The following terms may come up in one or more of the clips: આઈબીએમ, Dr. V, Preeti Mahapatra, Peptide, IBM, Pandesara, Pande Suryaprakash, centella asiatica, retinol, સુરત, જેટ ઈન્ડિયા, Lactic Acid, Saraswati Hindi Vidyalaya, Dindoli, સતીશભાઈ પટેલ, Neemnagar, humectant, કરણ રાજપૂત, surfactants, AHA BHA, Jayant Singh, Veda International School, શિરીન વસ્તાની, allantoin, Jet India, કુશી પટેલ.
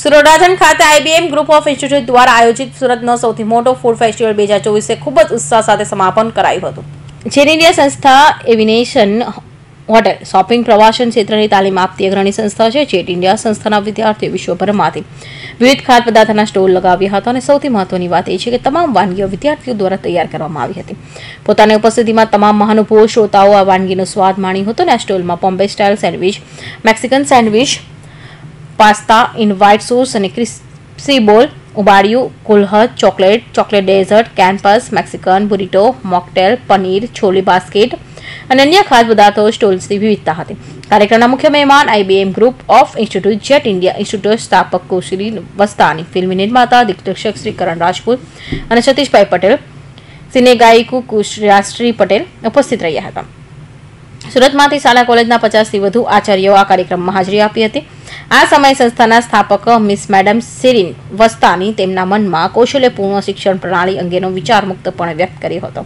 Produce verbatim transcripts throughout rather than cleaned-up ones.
સુરડાજન ખાતે આઈબીએમ group of institute દ્વારા આયોજિત સુરતનો સૌથી મોટો ફૂડ ફેસ્ટિવલ બે હજાર ચોવીસ એ ખૂબ જ ઉત્સાહ સાથે સમાપન કરાયું હતું. જેટ ઇન્ડિયા સંસ્થા એવિનેશન, હોટેલ, શોપિંગ, પ્રવાસન ક્ષેત્રની તાલીમ આપતી અગ્રણી સંસ્થા છે. જેટ ઇન્ડિયા સંસ્થાના વિદ્યાર્થીઓ વિશ્વભરમાંથી વિવિધ ખાદ્ય પદાર્થના સ્ટોલ લગાવ્યા હતા અને સૌથી મહત્વની વાત એ છે કે તમામ વાનગીઓ વિદ્યાર્થીઓ દ્વારા તૈયાર કરવામાં આવી હતી. પોતાની ઉપસ્થિતિમાં તમામ મહાનુભાવો શ્રોતાઓ આ વાનગીનો સ્વાદ માણ્યો હતો અને આ સ્ટોલમાં Bombay style sandwich, Mexican sandwich, pasta in white sauce અને ક્રિસ્પી બોલ, ઉબાડિયું, કુલહદ, chocolate, chocolate dessert, campus, Mexican burrito, mocktail, paneer, છોલી બાસ્કેટ અને અન્ય ખાદ્ય પદાર્થો સ્ટોલ્સની વિવિધતા હતી. કાર્યક્રમના મુખ્ય મહેમાન આઈબીએમ group of institute jet India institute સ્થાપક શિરીન વસ્તાની, ફિલ્મ નિર્માતા દિગ્દર્શક શ્રી કરણ રાજપૂત અને સતીશભાઈ પટેલ, સિને ગાયિકો કુશી પટેલ ઉપસ્થિત રહ્યા હતા. સુરતમાંથી શાળા કોલેજના પચાસથી વધુ આચાર્યો આ કાર્યક્રમમાં હાજરી આપી હતી. આ સમયે સંસ્થાના સ્થાપક મિસ મેડમ શિરીન વસ્તાની તેમના મનમાં કૌશલ્યપૂર્ણ શિક્ષણ પ્રણાલી અંગેનો વિચાર મુક્તપણે વ્યક્ત કર્યો હતો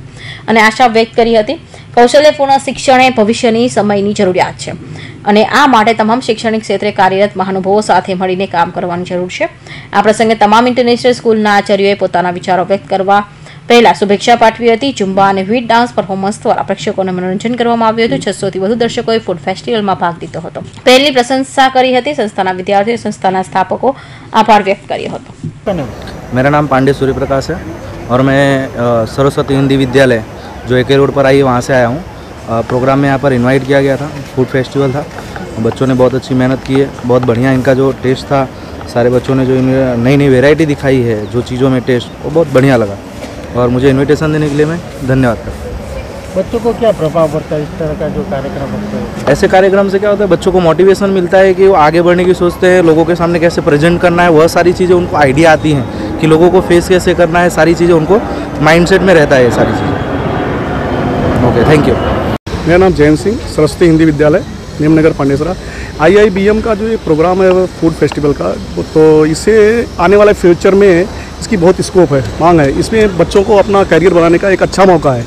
અને આશા વ્યક્ત કરી હતી. કૌશલ્યપૂર્ણ શિક્ષણ એ ભવિષ્યની સમયની જરૂરિયાત છે અને આ માટે તમામ શૈક્ષણિક ક્ષેત્રે કાર્યરત મહાનુભાવો સાથે મળીને કામ કરવાની જરૂર છે. આ પ્રસંગે તમામ ઇન્ટરનેશનલ સ્કૂલના આચાર્યોએ પોતાના વિચારો વ્યક્ત કરવા પહેલા શુભેચ્છા પાઠવી હતી. ઝુંબા અને હિટ ડાન્સ પરફોર્મન્સ દ્વારા પ્રેક્ષકોને મનોરંજન કરવામાં આવ્યું હતું. છસો થી વધુ દર્શકોએ ફૂડ ફેસ્ટિવલમાં ભાગ લીધો હતો. પહેલની પ્રશંસા કરી હતી. સંસ્થાના વિદ્યાર્થીઓ, સંસ્થાના સ્થાપકો આભાર વ્યક્ત કર્યો હતો. मेरा नाम पांडे सूर्यप्रकाश है और मैं सरस्वती हिंदी विद्यालय जो एके रोड पर आई है वहाँ से आया हूँ. प्रोग्राम में यहाँ पर इन्वाइट किया गया था, फूड फेस्टिवल था. बच्चों ने बहुत अच्छी मेहनत की है, बहुत बढ़िया इनका जो टेस्ट था, सारे बच्चों ने जो नई नई वेराइटी दिखाई है जो चीज़ों में टेस्ट, वो बहुत बढ़िया लगा और मुझे इनविटेशन देने के लिए मैं धन्यवाद करता हूँ. बच्चों को क्या प्रभाव पड़ता है इस तरह का जो कार्यक्रम होता है? ऐसे कार्यक्रम से क्या होता है, बच्चों को मोटिवेशन मिलता है कि वो आगे बढ़ने की सोचते हैं, लोगों के सामने कैसे प्रेजेंट करना है, वह सारी चीज़ें उनको आइडिया आती हैं कि लोगों को फेस कैसे करना है, सारी चीज़ें उनको माइंडसेट में रहता है सारी चीज़ें. Okay, thank you. मेरा नाम Jayant Singh, Saraswati Hindi Vidyalaya, Neemnagar Pandesara. I I B M का जो ये प्रोग्राम है फूड फेस्टिवल का, तो इसे आने वाले फ्यूचर में इसकी बहुत स्कोप है, मांग है. इसमें बच्चों को अपना करियर बनाने का एक अच्छा मौका है.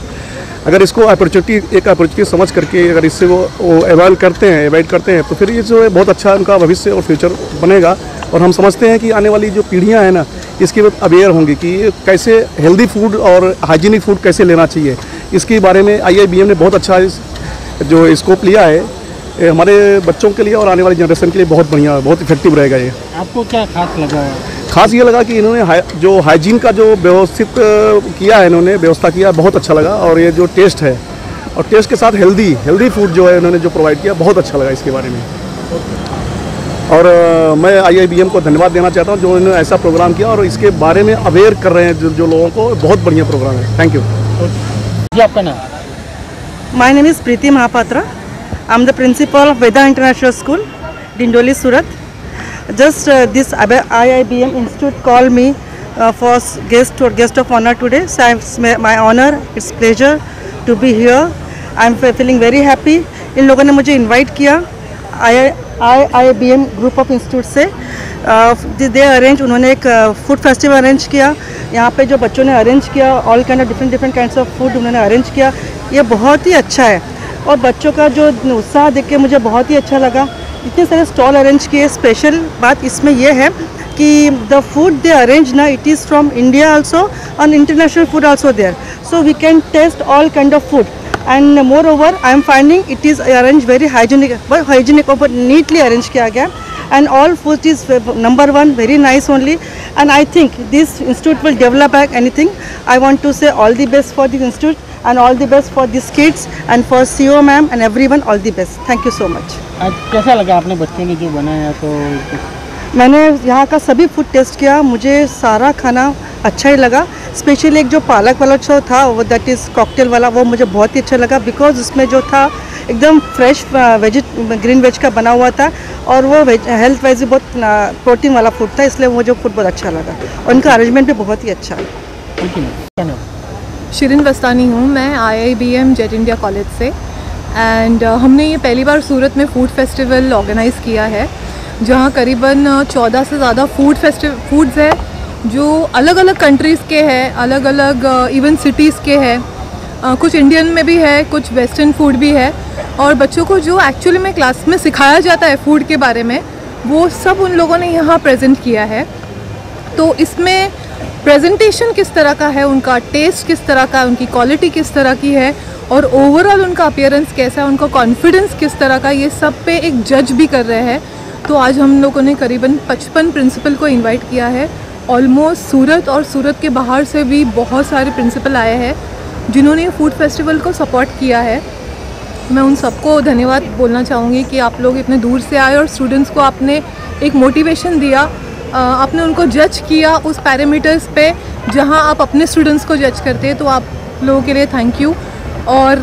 अगर इसको अपॉर्चुनिटी एक अपॉर्चुनिटी समझ करके अगर इससे वो वो अवॉइड करते हैं अवॉइड करते हैं तो फिर ये जो है बहुत अच्छा उनका भविष्य और फ्यूचर बनेगा. और हम समझते हैं कि आने वाली जो पीढ़ियाँ हैं ना, इसके अवेयर होंगी कि ये कैसे हेल्दी फूड और हाइजीनिक फूड कैसे लेना चाहिए. इसके बारे में आई आई बी एम ने बहुत अच्छा इस, जो स्कोप लिया है हमारे बच्चों के लिए और आने वाली जनरेशन के लिए. बहुत बढ़िया, बहुत इफेक्टिव रहेगा ये. आपको क्या खास लगा? खास ये लगा कि इन्होंने हाई, जो हाइजीन का जो व्यवस्थित किया है, इन्होंने व्यवस्था किया, बहुत अच्छा लगा. और ये जो टेस्ट है और टेस्ट के साथ हेल्दी हेल्दी फूड जो है इन्होंने जो प्रोवाइड किया, बहुत अच्छा लगा इसके बारे में. और मैं आई आई बी एम को धन्यवाद देना चाहता हूँ जो इन्होंने ऐसा प्रोग्राम किया और इसके बारे में अवेयर कर रहे हैं जो, जो लोगों को. बहुत बढ़िया प्रोग्राम है. Thank you. जी, आपका नाम? My name is Preeti Mahapatra. I am the principal of Veda international school, Dindoli, Surat. Just uh, this I I B M institute called me uh, for guest or guest of honor today. So it's my honor, it's pleasure to be here. I'm feeling very happy. इन लोगों ने मुझे invite किया I I B M group of institute से. uh, they arrange, उन्होंने एक food festival arrange किया. यहाँ पे जो बच्चों ने arrange किया all kind of different different kinds of food उन्होंने arrange किया. ये बहुत ही अच्छा है और बच्चों का जो उत्साह देख के मुझे बहुत ही अच्छा लगा. इतने सारे स्टॉल अरेंज किए. स्पेशल बात इसमें यह है कि द फूड दे अरेंज ना, it is from India also and international food also there. So we can taste all kind of food and moreover I am finding it is arrange very hygienic hygienic और neatly arrange किया गया. And all food is number one very nice only. And I think this institute will develop anything. I want to say all the best for this institute and all the best for these kids and for C O ma'am and everyone, all the best. Thank you so much. आज कैसा लगा आपने बच्चों ने जो बनाया? तो मैंने यहाँ का सभी फूड टेस्ट किया, मुझे सारा खाना अच्छा ही लगा. स्पेशली एक जो पालक वाला जो था वो दैट इज़ कॉकटेल वाला, वो मुझे बहुत ही अच्छा लगा बिकॉज उसमें जो था एकदम फ्रेश वेज ग्रीन वेज का बना हुआ था और वो वेज हेल्थ वाइज बहुत प्रोटीन वाला फूड था, इसलिए मुझे फूड बहुत अच्छा लगा और उनका अरेंजमेंट भी बहुत ही अच्छा. Thank you. शिरीन वस्तानी हूँ मैं, I I B M Jet India college से. एंड uh, हमने ये पहली बार सूरत में फ़ूड फेस्टिवल ऑर्गेनाइज़ किया है जहाँ करीबन चौदह से ज़्यादा फूड फेस्टिव फूड्स है जो अलग अलग कंट्रीज़ के हैं, अलग अलग इवन सिटीज़ के हैं. uh, कुछ इंडियन में भी है, कुछ वेस्टर्न फूड भी है और बच्चों को जो एक्चुअली में क्लास में सिखाया जाता है फूड के बारे में वो सब उन लोगों ने यहाँ प्रेजेंट किया है। तो इसमें प्रेजेंटेशन किस तरह का है, उनका टेस्ट किस तरह का है, उनकी क्वालिटी किस तरह की है और ओवरऑल उनका अपीयरेंस कैसा है, उनका कॉन्फिडेंस किस तरह का, ये सब पे एक जज भी कर रहे हैं। तो आज हम लोगों ने करीबन पचपन प्रिंसिपल को इनवाइट किया है। ऑलमोस्ट सूरत और सूरत के बाहर से भी बहुत सारे प्रिंसिपल आए हैं जिन्होंने फूड फेस्टिवल को सपोर्ट किया है। मैं उन सबको धन्यवाद बोलना चाहूँगी कि आप लोग इतने दूर से आए और स्टूडेंट्स को आपने एक मोटिवेशन दिया, आपने उनको जज किया उस पैरामीटर्स पे जहाँ आप अपने स्टूडेंट्स को जज करते हैं। तो आप लोगों के लिए थैंक यू। और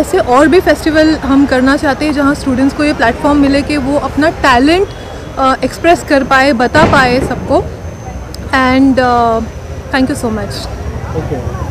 ऐसे और भी फेस्टिवल हम करना चाहते हैं जहाँ स्टूडेंट्स को ये प्लेटफॉर्म मिले कि वो अपना टैलेंट एक्सप्रेस कर पाए, बता पाए सबको। And thank you so much.